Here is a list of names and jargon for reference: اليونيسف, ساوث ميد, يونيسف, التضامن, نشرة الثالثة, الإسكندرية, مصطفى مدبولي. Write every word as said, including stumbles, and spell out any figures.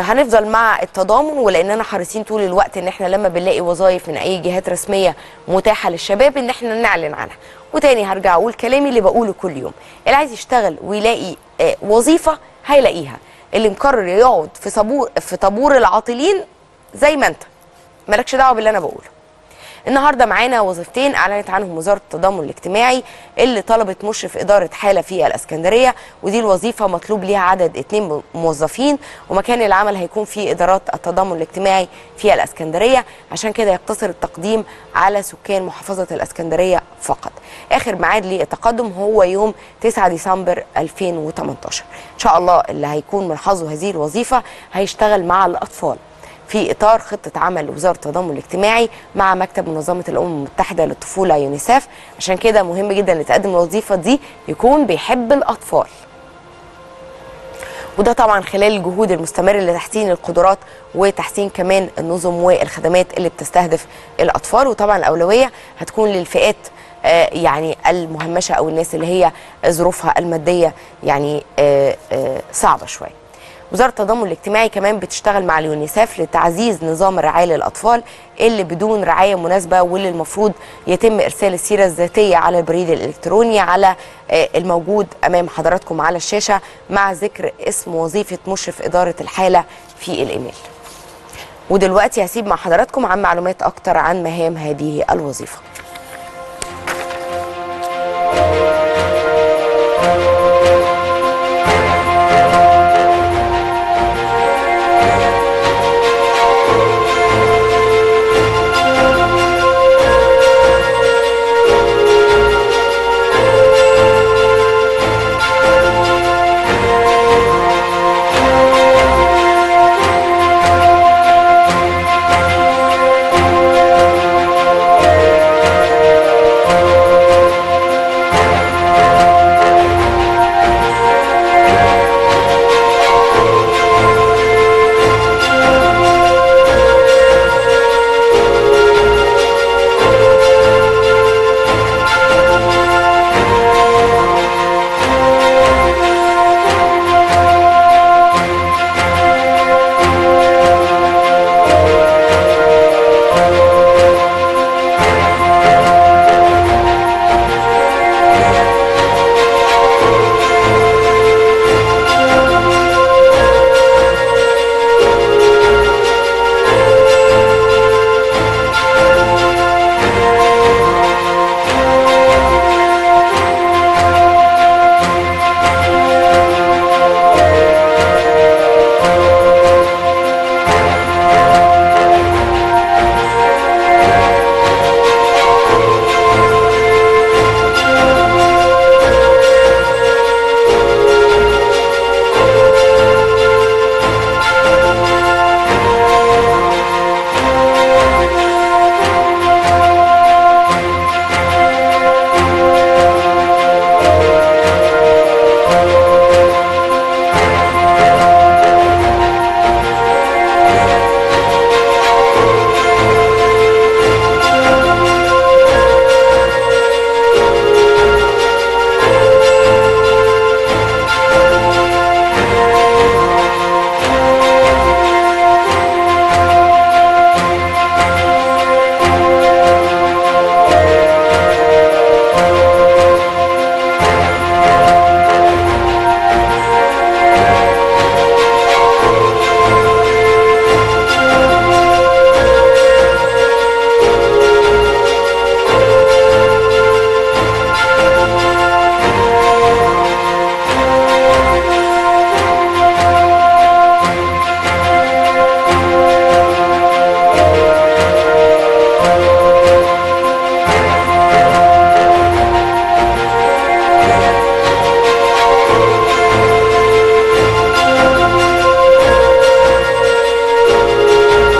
هنفضل مع التضامن، ولاننا حريصين طول الوقت ان احنا لما بنلاقي وظائف من اي جهات رسميه متاحه للشباب ان احنا نعلن عنها. وتاني هرجع اقول كلامي اللي بقوله كل يوم، اللي عايز يشتغل ويلاقي وظيفه هيلاقيها، اللي مقرر يقعد في صبور في طابور العاطلين زي ما انت مالكش دعوه باللي انا بقوله. النهارده معانا وظيفتين اعلنت عنهم وزاره التضامن الاجتماعي، اللي طلبت مشرف اداره حاله في الاسكندريه، ودي الوظيفه مطلوب ليها عدد اتنين موظفين، ومكان العمل هيكون في ادارات التضامن الاجتماعي في الاسكندريه، عشان كده يقتصر التقديم على سكان محافظه الاسكندريه فقط. اخر ميعاد للتقدم هو يوم تسعة ديسمبر ألفين وتمنتاشر. ان شاء الله اللي هيكون من حظه هذه الوظيفه هيشتغل مع الاطفال في إطار خطة عمل وزارة التضامن الاجتماعي مع مكتب منظمة الأمم المتحدة للطفولة يونيسف، عشان كده مهم جدا اللي تقدم الوظيفة دي يكون بيحب الأطفال، وده طبعا خلال الجهود المستمرة لتحسين القدرات وتحسين كمان النظم والخدمات اللي بتستهدف الأطفال. وطبعا الأولوية هتكون للفئات يعني المهمشة أو الناس اللي هي ظروفها المادية يعني صعبة شوية. وزارة التضامن الاجتماعي كمان بتشتغل مع اليونيسف لتعزيز نظام الرعاية للأطفال اللي بدون رعاية مناسبة، واللي المفروض يتم إرسال السيرة الذاتية على البريد الإلكتروني على الموجود أمام حضراتكم على الشاشة، مع ذكر اسم وظيفة مشرف إدارة الحالة في الإيميل. ودلوقتي هسيب مع حضراتكم عن معلومات أكتر عن مهام هذه الوظيفة.